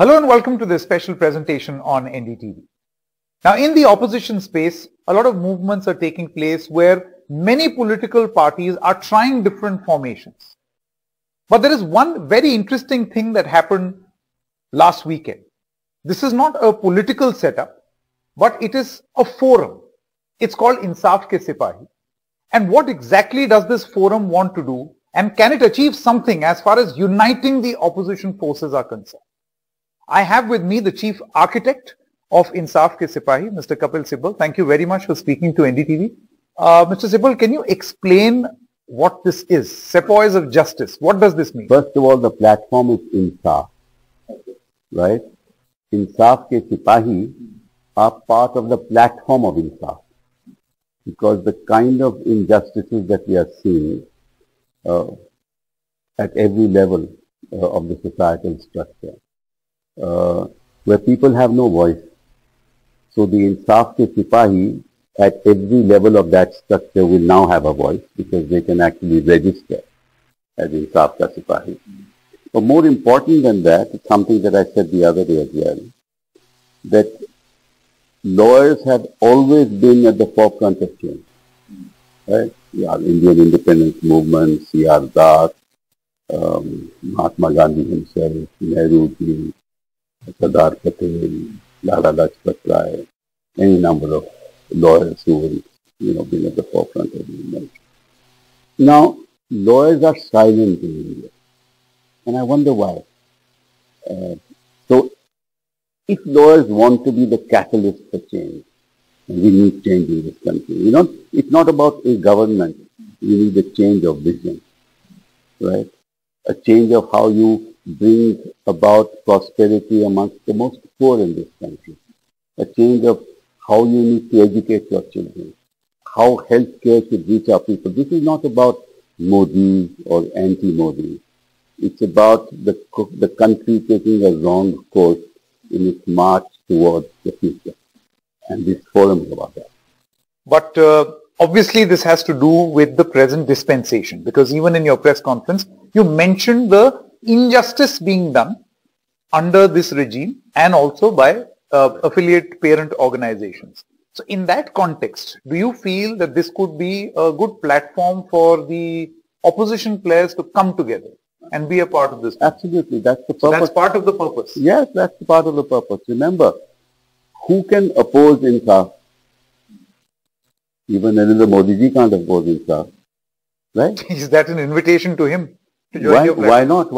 Hello and welcome to this special presentation on NDTV. Now, in the opposition space, a lot of movements are taking place where many political parties are trying different formations. But there is one very interesting thing that happened last weekend. This is not a political setup, but it is a forum. It's called Insaaf Ke Sipahi. And what exactly does this forum want to do? And can it achieve something as far as uniting the opposition forces are concerned? I have with me the chief architect of Insaaf Ke Sipahi, Mr. Kapil Sibal. Thank you very much for speaking to NDTV. Mr. Sibal, can you explain what this is? Sepoys of justice. What does this mean? First of all, the platform is Insaaf, right? Insaaf Ke Sipahi are part of the platform of Insaaf, because the kind of injustices that we are seeing at every level of the societal structure, where people have no voice. So the Insaaf Ke Sipahi at every level of that structure will now have a voice, because they can actually register as Insaaf Ke Sipahi. But more important than that, it's something that I said the other day as well, that lawyers have always been at the forefront of change. Right? Yeah, Indian independence movement, CR Daat, Mahatma Gandhi himself, Nehruji, Sadar Patel, Lala Lajpat Rai, any number of lawyers who will, been at the forefront of the movement. Now, lawyers are silent in India, and I wonder why. So, if lawyers want to be the catalyst for change, and we need change in this country, it's not about a government. You need a change of vision, right? A change of how you bring about prosperity amongst the most poor in this country. A change of how you need to educate your children. How healthcare should reach our people. This is not about Modi or anti-Modi. It's about the country taking a wrong course in its march towards the future. And this forum is about that. But obviously this has to do with the present dispensation, because even in your press conference, you mentioned the injustice being done under this regime and also by affiliate parent organizations. So in that context, do you feel that this could be a good platform for the opposition players to come together and be a part of this? Absolutely. That's the purpose. So that's part of the purpose. Yes, that's part of the purpose. Remember, who can oppose Insaaf? Even Narendra Modi ji can't oppose Insaaf. Right? Is that an invitation to him? Why not?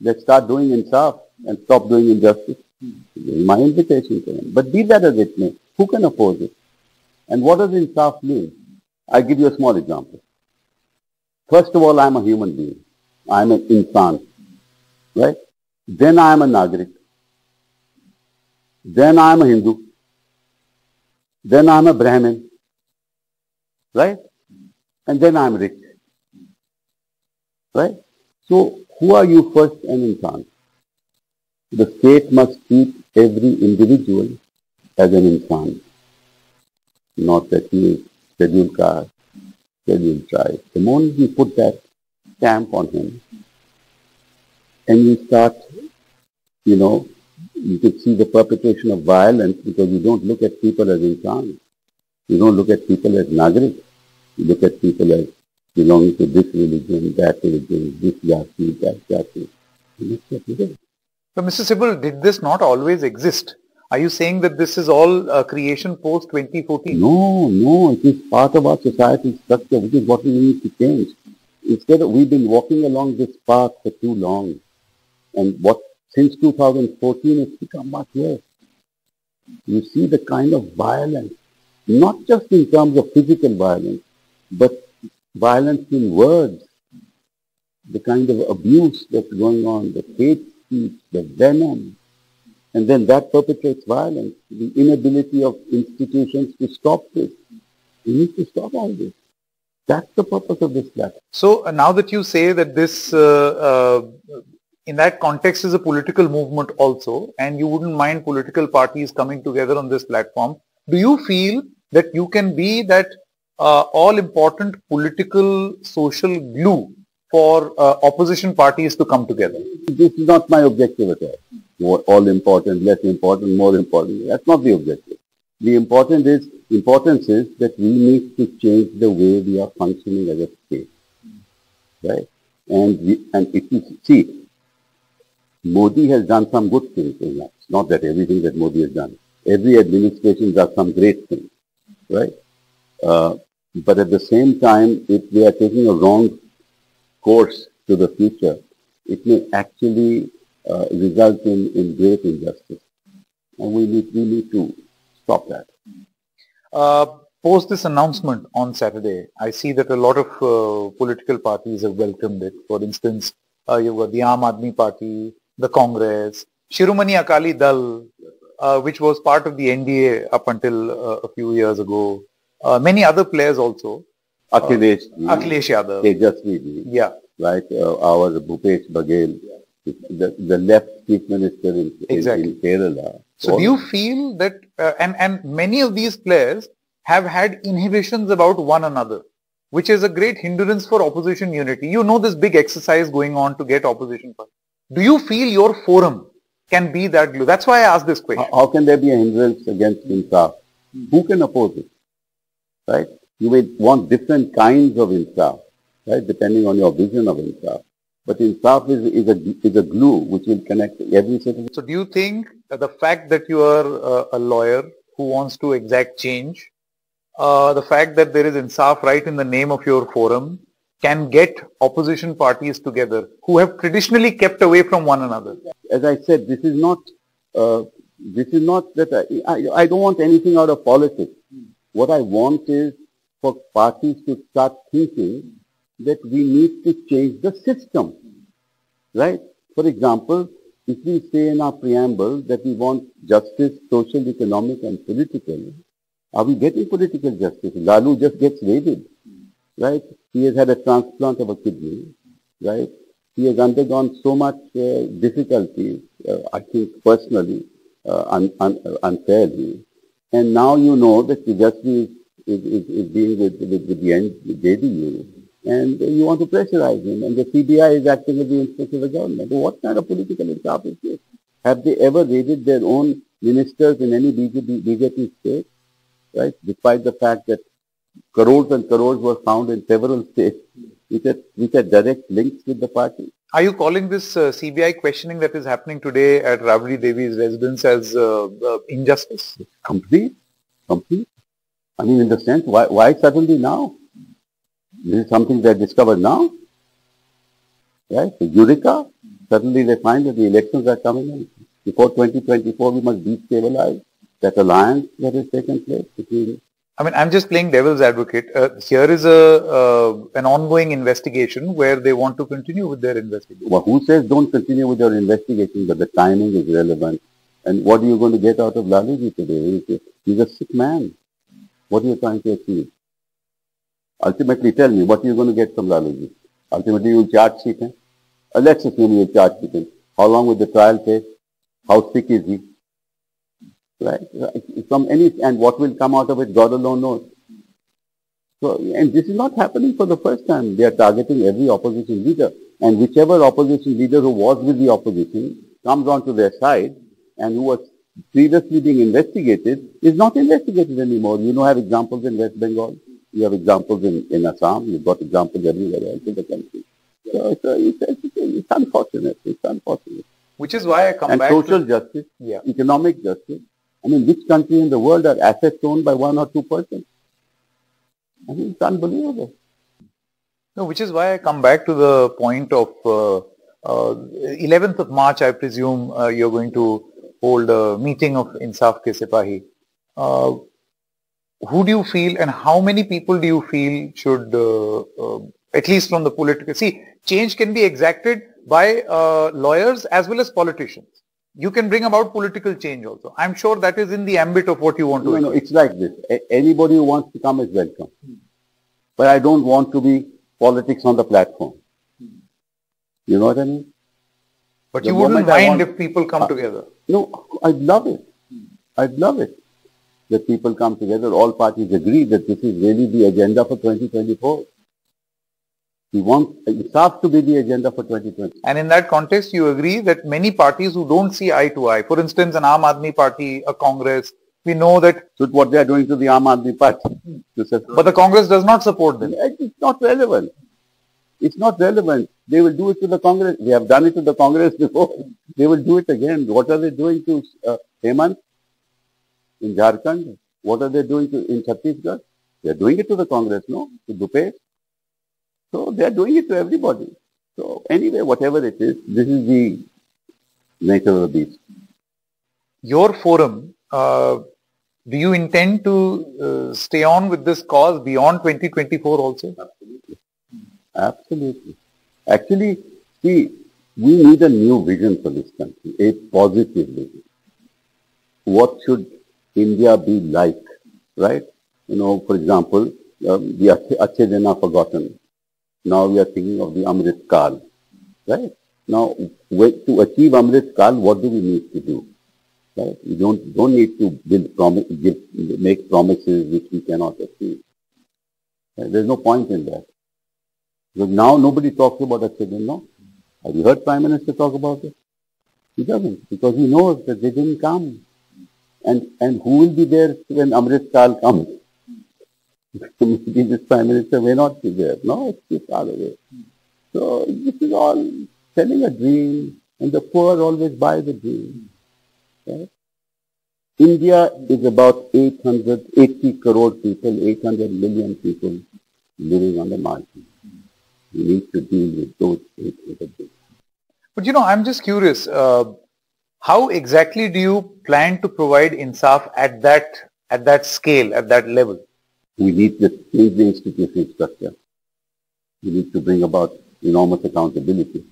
Let's start doing Insaaf and stop doing injustice. My invitation to him. But be that as it may, who can oppose it? And what does Insaaf mean? I'll give you a small example. First of all, I'm a human being. I'm an insan. Right? Then I'm a Nagrik. Then I'm a Hindu. Then I'm a Brahmin. Right? And then I'm rich. Right? So, who are you first and insan? The state must treat every individual as an insan. Not that he is scheduled caste, scheduled tribe. The moment you put that stamp on him, and you start, you could see the perpetration of violence, because you don't look at people as insan. You don't look at people as nagrik. You look at people as belonging to this religion, this jati, that jati. So, Mr. Sibal, did this not always exist? Are you saying that this is all creation post-2014? No. It is part of our societal structure, which is what we need to change. Instead, we've been walking along this path for too long. And since 2014, it's become much worse. You see the kind of violence, not just in terms of physical violence, but violence in words, the kind of abuse that's going on, the hate speech, the venom, and then that perpetrates violence, the inability of institutions to stop this. We need to stop all this. That's the purpose of this platform. So now that you say that this, in that context, is a political movement also, and you wouldn't mind political parties coming together on this platform, do you feel that you can be that all-important political, social glue for opposition parties to come together? This is not my objective at all. all important, less important, more important. That's not the objective. The importance is that we need to change the way we are functioning as a state, right? And if you see, Modi has done some good things in life. It's not that everything that Modi has done. Every administration does some great things, right? But at the same time, if we are taking a wrong course to the future, it may actually result in great injustice. And we need to stop that. Post this announcement on Saturday, I see that a lot of political parties have welcomed it. For instance, you've got the Aam Aadmi Party, the Congress, Shiromani Akali Dal, which was part of the NDA up until a few years ago. Many other players also. Akhilesh Yadav. Tejasvi. Yeah. Right. Our Bhupesh Baghel. The left chief minister in Kerala. So do you feel that, and many of these players have had inhibitions about one another, which is a great hindrance for opposition unity. You know, this big exercise going on to get opposition power. Do you feel your forum can be that glue? That's why I asked this question. How can there be a hindrance against Insaaf? Who can oppose it? Right? You may want different kinds of Insaaf, right? Depending on your vision of Insaaf. But Insaaf is a glue which will connect every citizen. So do you think that the fact that you are a lawyer who wants to exact change, the fact that there is Insaaf right in the name of your forum, can get opposition parties together who have traditionally kept away from one another? As I said, this is not that I don't want anything out of politics. What I want is for parties to start thinking that we need to change the system, right? For example, if we say in our preamble that we want justice, social, economic and political, are we getting political justice? Lalu just gets raided, right? He has had a transplant of a kidney, right? He has undergone so much difficulty, I think personally, unfairly. And now you know that Tejasvi is dealing with the JD(U). And you want to pressurize him, and the CBI is acting at the instance of the government. What kind of political Insaaf is this? Have they ever raided their own ministers in any BJP state, right? Despite the fact that crores and crores were found in several states, which had direct links with the party. Are you calling this CBI questioning that is happening today at Rabri Devi's residence as injustice? It's complete. I mean, in the sense, why suddenly now? This is something they discovered now, right? So Eureka, suddenly they find that the elections are coming in. Before 2024, we must destabilize that alliance that has taken place between... I mean, I'm just playing devil's advocate. Here is an ongoing investigation where they want to continue with their investigation. Well, who says don't continue with your investigation, but the timing is relevant? And what are you going to get out of Laluji today? He's a sick man. What are you trying to achieve? Ultimately, tell me, what are you going to get from Laluji? Ultimately, you'll charge sheet him. Let's assume you'll charge sheet him. How long will the trial take? How sick is he? Right? And what will come out of it, God alone knows. So, and this is not happening for the first time. They are targeting every opposition leader. And whichever opposition leader who was with the opposition comes onto their side and who was previously being investigated is not investigated anymore. You know, have examples in West Bengal. You have examples in Assam. You've got examples everywhere else in the country. So it's unfortunate. It's unfortunate. Which is why I come back to... And social justice, economic justice. I mean, which country in the world are assets owned by 1 or 2%? I mean, it's unbelievable. No, which is why I come back to the point of 11th of March, I presume you're going to hold a meeting of Insaaf Ke Sipahi. Who do you feel and how many people do you feel should, at least from the political... See, change can be exacted by lawyers as well as politicians. You can bring about political change also. I'm sure that is in the ambit of what you want to do. No, it's like this. Anybody who wants to come is welcome. But I don't want to be politics on the platform. You know what I mean? But the you wouldn't mind if people come together. No, I'd love it. I'd love it. That people come together, all parties agree that this is really the agenda for 2024. We want Insaaf to be the agenda for 2020. And in that context, you agree that many parties who don't see eye to eye, for instance, an Aam Aadmi Party, a Congress, we know that... So what they are doing to the Aam Aadmi Party. But the Congress does not support them. It's not relevant. It's not relevant. They will do it to the Congress. They have done it to the Congress before. They will do it again. What are they doing to Hemant in Jharkhand? What are they doing to in Chhattisgarh? They are doing it to the Congress, no? To Bhupesh. So they are doing it to everybody. So anyway, whatever it is, this is the nature of the beast. Your forum, do you intend to stay on with this cause beyond 2024 also? Absolutely. Absolutely. Actually, see, we need a new vision for this country, a positive vision. What should India be like, right? You know, for example, the Achche Din are forgotten. Now we are thinking of the Amrit Kaal, right? Now, to achieve Amrit Kaal, what do we need to do? Right? We don't need to make promises which we cannot achieve. Right? There's no point in that. Because now nobody talks about Achche Din, no? Have you heard Prime Minister talk about it? He doesn't, because he knows that they didn't come. And who will be there when Amrit Kaal comes? Maybe this Prime Minister may not be there. No, it's too far away. So this is all selling a dream, and the poor always buy the dream. Right? India is about 880 crore people, 800 million people living on the margin. We need to deal with those 800 people. But you know, I'm just curious, how exactly do you plan to provide Insaaf at that scale, at that level? We need to change the institutional structure. We need to bring about enormous accountability.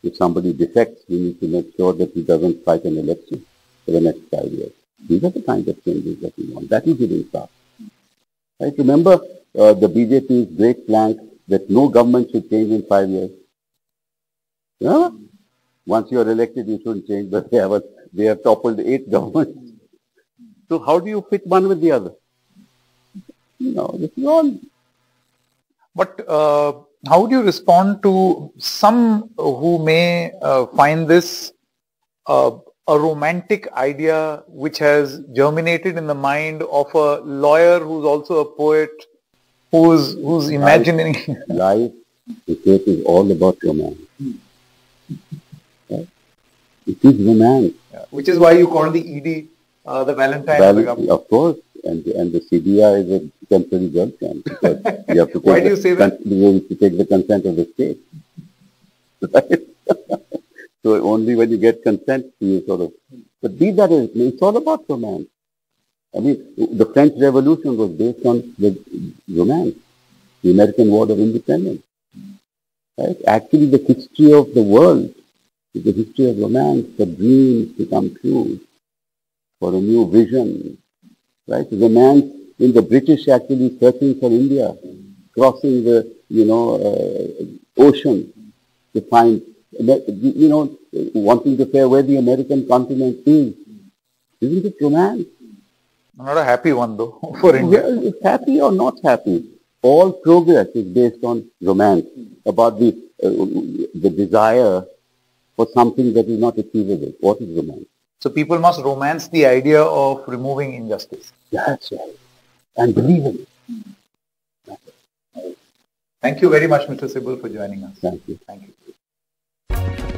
If somebody defects, we need to make sure that he doesn't fight an election for the next 5 years. These are the kinds of changes that we want. That is it in fact. Right? Remember the BJP's great plank that no government should change in 5 years. Yeah? Once you are elected, you shouldn't change, but they have toppled 8 governments. So how do you fit one with the other? No, this is all. But how do you respond to some who may find this a romantic idea which has germinated in the mind of a lawyer who's also a poet, who's imagining... Life, the case is all about romance. Right? It is romance. Yeah. Which is why you call the ED the Valentine. Of course. And the CBI is a temporary girlfriend. You have to take... Why do you say that? You have to take the consent of the state. Right? So only when you get consent, you sort of... But these are... It's all about romance. I mean, the French Revolution was based on the romance. The American War of Independence. Right? Actually, the history of the world is the history of romance, the dreams to come true for a new vision. Right, the man in the British actually searching for India, crossing the, ocean to find, wanting to say where the American continent is. Isn't it romance? Not a happy one though, for India. Well, it's happy or not happy. All progress is based on romance, about the desire for something that is not achievable. What is romance? So people must romance the idea of removing injustice. That's right. And believe in it. Thank you very much, Mr. Sibal, for joining us. Thank you. Thank you.